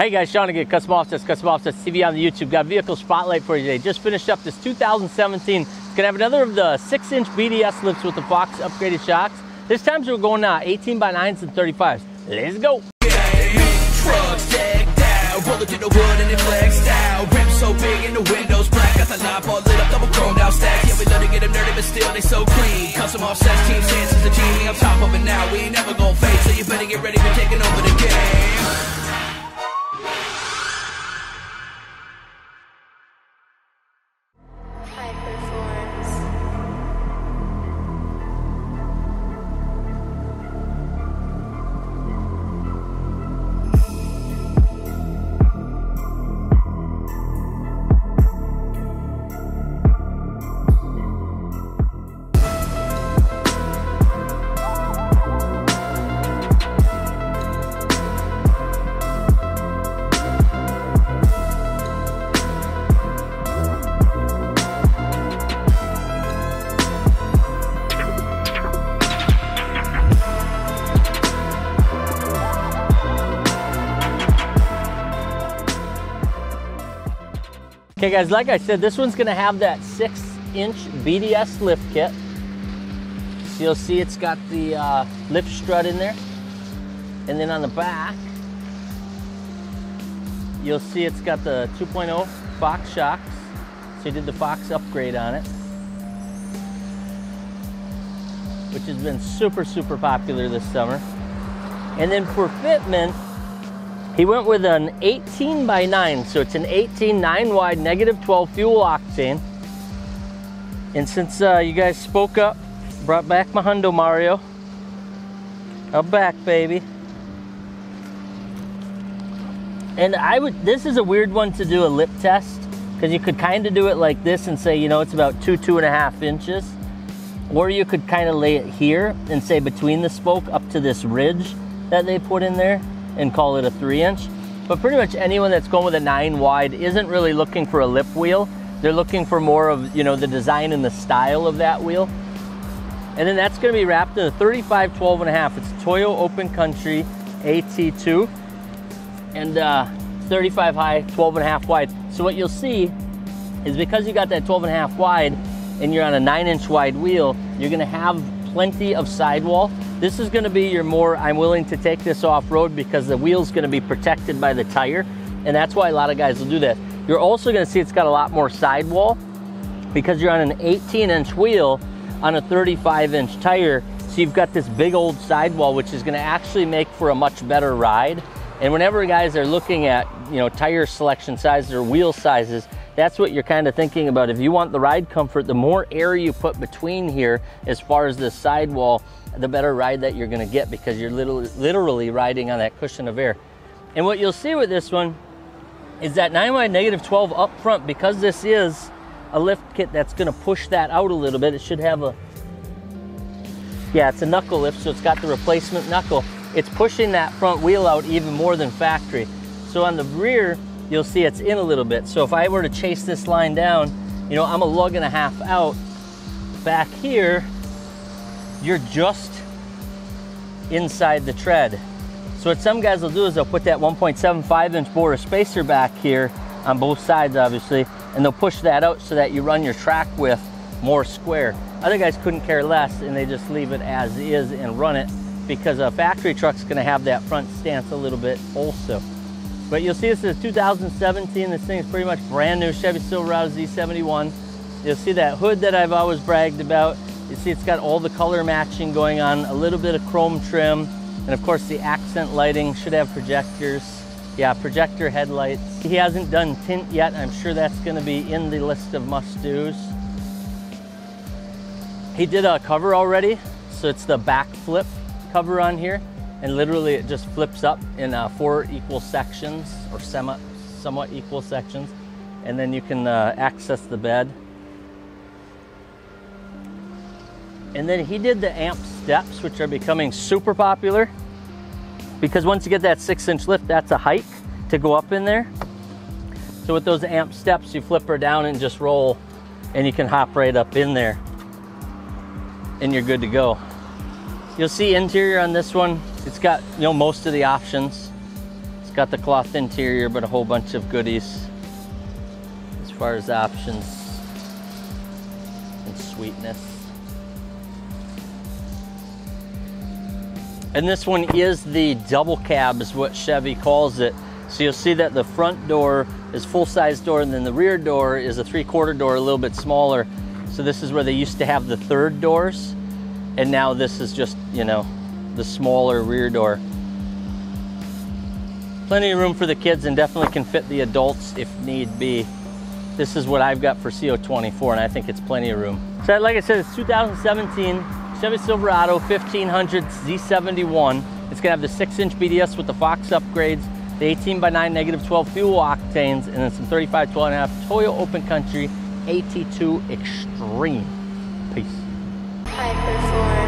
Hey guys, Sean again, Custom Offsets TV on the YouTube. Got a vehicle spotlight for you today. Just finished up this 2017. It's gonna have another of the 6-inch BDS lifts with the Fox upgraded shocks. This time we're going 18x9s and 35s. Let's go. Still they so clean. Custom Offsets, team chances of cheating. I'm top of it now, we ain't never gonna fade, so you better get ready for taking over the game. Okay guys, like I said, this one's gonna have that 6-inch BDS lift kit. So you'll see it's got the lift strut in there. And then on the back, you'll see it's got the 2.0 Fox shocks. So you did the Fox upgrade on it, which has been super, super popular this summer. And then for fitment, he went with an 18x9, so it's an 18, 9-wide, -12 fuel octane. And since you guys spoke up, brought back my Hondo Mario. I'm back, baby. And this is a weird one to do a lip test, because you could kind of do it like this and say, you know, it's about 2.5 inches. Or you could kind of lay it here and say between the spoke up to this ridge that they put in there, and call it a 3-inch. But pretty much anyone that's going with a 9-wide isn't really looking for a lip wheel. They're looking for more of, you know, the design and the style of that wheel. And then that's gonna be wrapped in a 35-12.5. It's Toyo Open Country A/T II, and 35 high, 12.5 wide. So what you'll see is, because you got that 12.5 wide and you're on a 9-inch wide wheel, you're gonna have plenty of sidewall. This is gonna be your more, I'm willing to take this off-road because the wheel's gonna be protected by the tire, and that's why a lot of guys will do that. You're also gonna see it's got a lot more sidewall because you're on an 18-inch wheel on a 35-inch tire, so you've got this big old sidewall, which is gonna actually make for a much better ride. And whenever guys are looking at, you know, tire selection sizes or wheel sizes, that's what you're kind of thinking about. If you want the ride comfort, the more air you put between here as far as the sidewall, the better ride that you're gonna get, because you're literally riding on that cushion of air. And what you'll see with this one is that 9-wide -12 up front, because this is a lift kit that's gonna push that out a little bit. It should have a, yeah, it's a knuckle lift, so it's got the replacement knuckle. It's pushing that front wheel out even more than factory. So on the rear, you'll see it's in a little bit. So if I were to chase this line down, you know, I'm a lug and a half out. Back here, you're just inside the tread. So what some guys will do is they'll put that 1.75-inch bore spacer back here on both sides, obviously, and they'll push that out so that you run your track width more square. Other guys couldn't care less, and they just leave it as is and run it, because a factory truck's gonna have that front stance a little bit also. But you'll see this is 2017. This thing's pretty much brand new, Chevy Silverado Z71. You'll see that hood that I've always bragged about. You see it's got all the color matching going on, a little bit of chrome trim, and of course the accent lighting. Should have projectors. Yeah, projector headlights. He hasn't done tint yet. I'm sure that's gonna be in the list of must-dos. He did a cover already, so it's the backflip cover on here. And literally it just flips up in 4 equal sections, or somewhat equal sections. And then you can access the bed. And then he did the amp steps, which are becoming super popular, because once you get that 6-inch lift, that's a hike to go up in there. So with those amp steps, you flip her down and just roll, and you can hop right up in there and you're good to go. You'll see interior on this one, it's got, you know, most of the options. It's got the cloth interior, but a whole bunch of goodies as far as options and sweetness. And this one is the double cab, is what Chevy calls it. So you'll see that the front door is full-size door, and then the rear door is a three-quarter door, a little bit smaller. So this is where they used to have the third doors, and now this is just, you know, the smaller rear door. Plenty of room for the kids, and definitely can fit the adults if need be. This is what I've got for CO24, and I think it's plenty of room. So like I said, it's 2017. Chevy Silverado 1500 Z71. It's gonna have the 6-inch BDS with the Fox upgrades, the 18x9 -12 fuel octanes, and then some 35 12.5 Toyo Open Country A/T II Extreme. Peace.